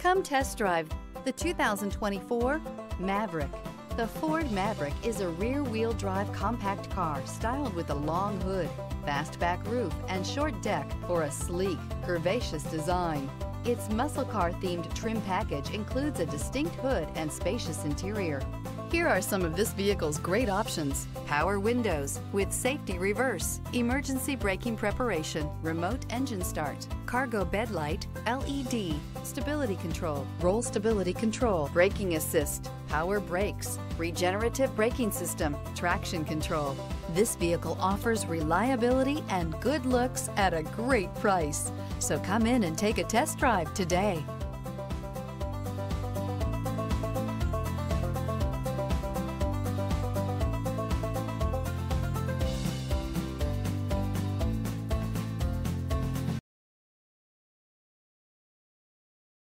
Come test drive the 2024 Maverick. The Ford Maverick is a rear-wheel drive compact car styled with a long hood, fast back roof, and short deck for a sleek, curvaceous design. Its muscle car-themed trim package includes a distinct hood and spacious interior. Here are some of this vehicle's great options: power windows with safety reverse, emergency braking preparation, remote engine start, cargo bed light, LED, stability control, roll stability control, braking assist, power brakes, regenerative braking system, traction control. This vehicle offers reliability and good looks at a great price. So come in and take a test drive today.